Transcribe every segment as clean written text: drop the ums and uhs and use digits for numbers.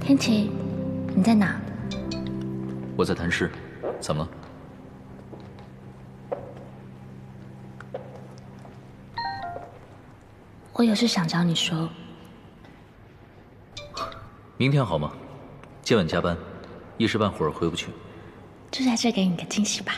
天琪，你在哪？我在谈事，怎么了？ 我有事想找你说。明天好吗？今晚加班，一时半会儿回不去。就在这给你个惊喜吧。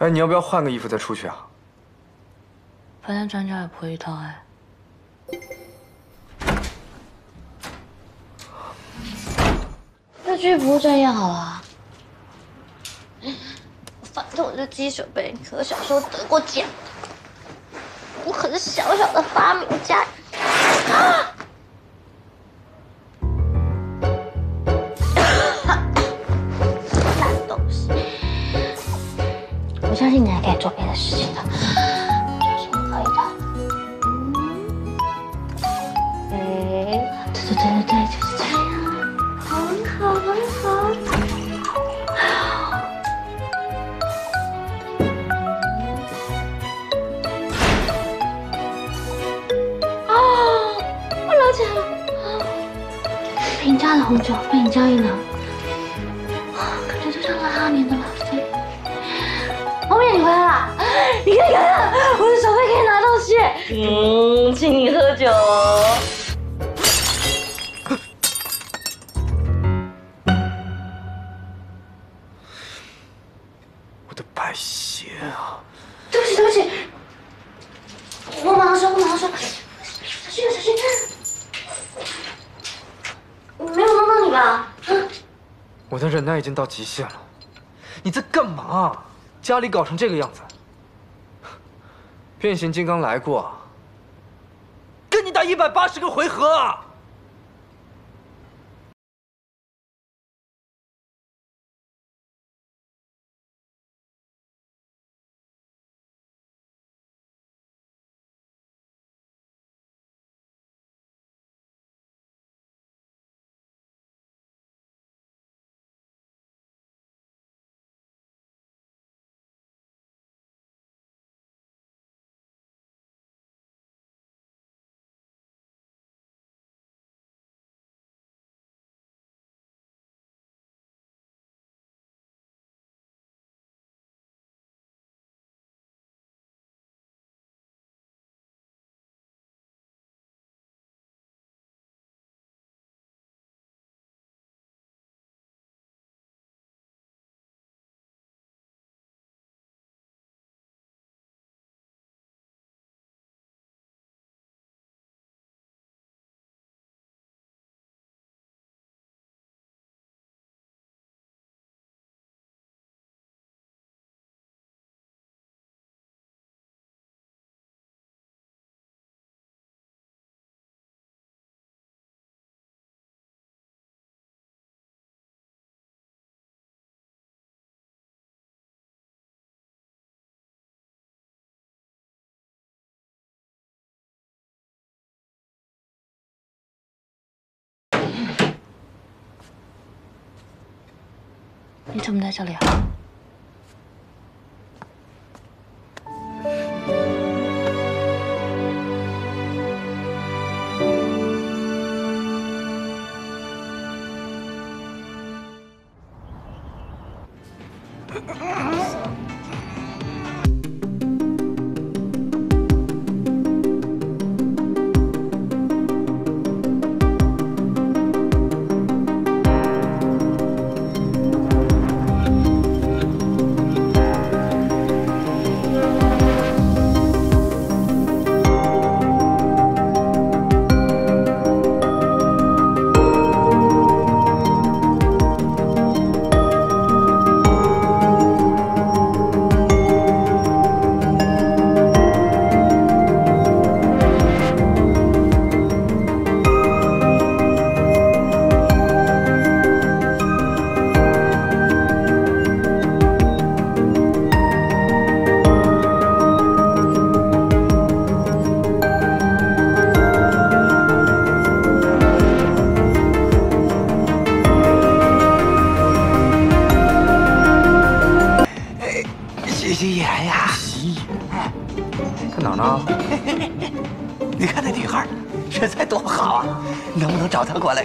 哎，你要不要换个衣服再出去啊？反正转角也不会遇到哎。 那去服务专业好了。反正我是鸡血贝壳，小时候得过奖。我可是小小的发明家。啊！烂东西！我相信你还可以做别的事情的，相信你可以的。对，就是这样。 很好。啊！我了解了。平价的红酒被你交易了，感觉就像拉哈尼的拉菲。猫咪，你回来了！你看看，我的手背可以拿东西。请你喝酒哦。 我的忍耐已经到极限了，你在干嘛？家里搞成这个样子，变形金刚来过，跟你打180个回合啊！你怎么在这里啊？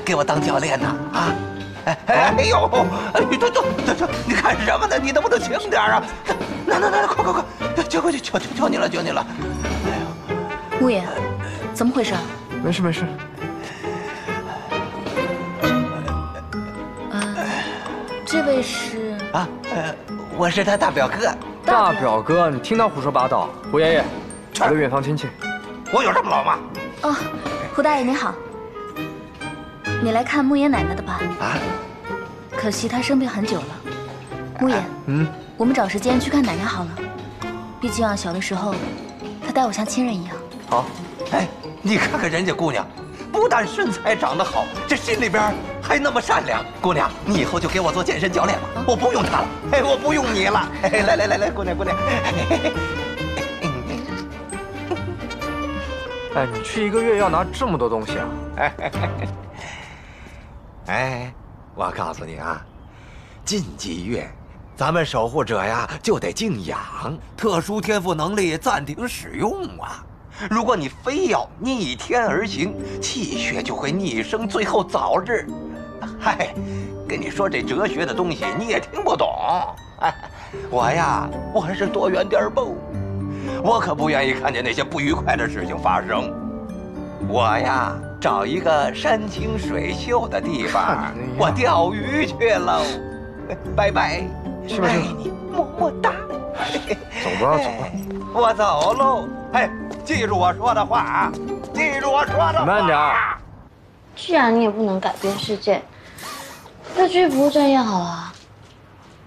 给我当教练呢？啊！哎呦！哎，你看什么呢？你能不能轻点啊？来，快！快去！求你了！哎呦！牧野，怎么回事？没事。这位是？啊，我是他大表哥。大表哥，你听他胡说八道。胡爷爷，我的远房亲戚。我有这么老吗？哦，胡大爷您好。你来看穆爷奶奶的吧？啊。可惜她生病很久了。穆爷，嗯，我们找时间去看奶奶好了。毕竟啊，小的时候，她待我像亲人一样。好。哎，你看看人家姑娘。 不但身材长得好，这心里边还那么善良。姑娘，你以后就给我做健身教练吧，我不用她了，哎，我不用你了。哎，来来来来，姑娘姑娘。哎，你去1个月要拿这么多东西啊？哎，我告诉你啊，近几月，咱们守护者呀就得静养，特殊天赋能力暂停使用啊。 如果你非要逆天而行，气血就会逆生，最后早日。嗨，跟你说这哲学的东西你也听不懂。哎，我呀，我还是躲远点儿吧。我可不愿意看见那些不愉快的事情发生。我呀，找一个山清水秀的地方，我钓鱼去喽。拜拜，爱你，么么哒。走吧，走吧。我走喽。哎。 记住我说的话啊！记住我说的话。慢点儿。既然你也不能改变世界，那就不这样好啊。